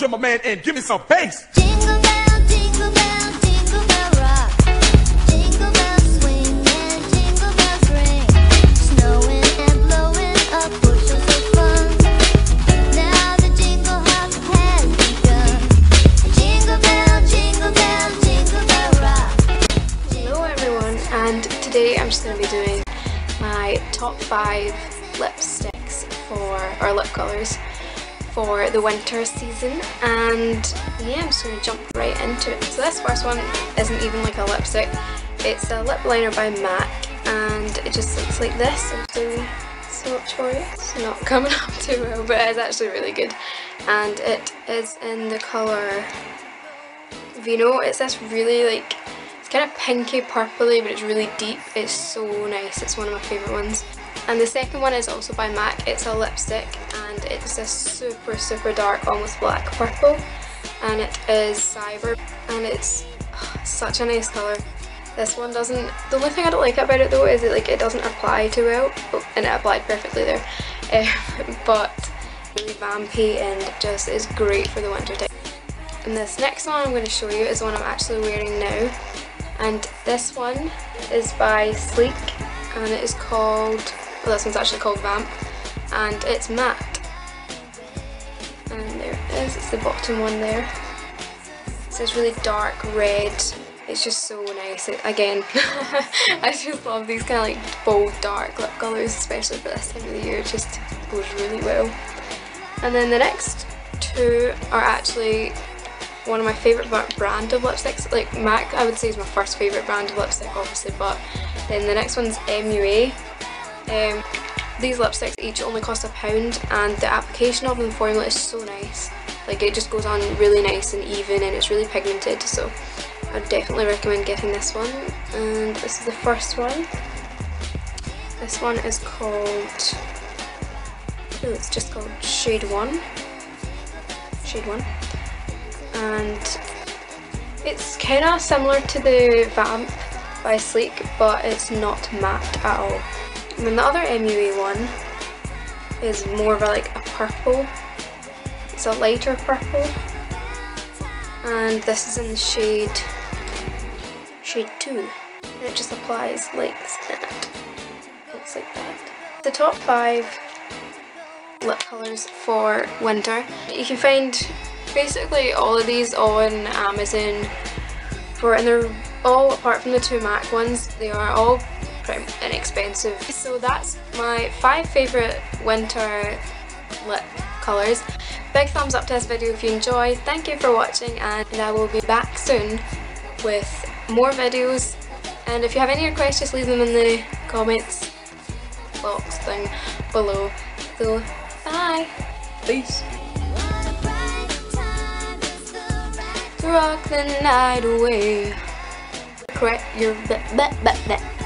drum, my man, and give me some bass. Jingle bell, jingle bell, jingle bell rock. Jingle bells swing and jingle bells ring. Snowing and blowing up bushels of fun. Now the jingle hop has begun. Jingle bell, jingle bell rock. Hello everyone, and today I'm just going to be doing my top 5 lipsticks for, or lip colours for the winter season, and yeah, I'm just going to jump right into it. So this first one isn't even like a lipstick, it's a lip liner by MAC, and it just looks like this. I'm doing so much for you, it's not coming up too well, but it's actually really good, and it is in the colour Vino. It's this really like, kind of pinky purpley, but it's really deep. It's so nice, it's one of my favourite ones. And the second one is also by MAC. It's a lipstick and it's a super dark, almost black purple, and it is Cyber, and it's such a nice colour. This one doesn't, the only thing I don't like about it though is that like it doesn't apply too well, and it applied perfectly there, but really vampy and just is great for the winter time. And this next one I'm going to show you is one I'm actually wearing now. And this one is by Sleek, and it is called, well, this one's actually called Vamp, and it's matte. And there it is, it's the bottom one there. It's this really dark red, it's just so nice. It, again, I just love these kind of like bold dark lip colours, especially for this time of the year, it just goes really well. And then the next two are actually one of my favourite brand of lipsticks. Like MAC I would say is my first favourite brand of lipstick obviously, but then the next one's MUA. These lipsticks each only cost £1, and the application of the formula is so nice, like it just goes on really nice and even, and it's really pigmented, so I'd definitely recommend getting this one. And this is the first one. This one is called, oh, it's just called Shade 1. And it's kind of similar to the Vamp by Sleek, but it's not matte at all. And then the other MUA one is more of a, like a purple, it's a lighter purple, and this is in the shade 2, and it just applies like that, looks like that. The top 5 lip colours for winter, you can find basically all of these on Amazon for, and they're all, apart from the two MAC ones, they are all pretty inexpensive. So that's my 5 favourite winter lip colours. Big thumbs up to this video if you enjoyed. Thank you for watching, and I will be back soon with more videos, and if you have any requests just leave them in the comments box thing below. So bye! Peace! Rock the night away. Correct your